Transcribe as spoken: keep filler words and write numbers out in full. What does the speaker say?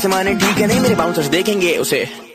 से माने ठीक है नहीं मेरे बाउंसर्स देखेंगे उसे।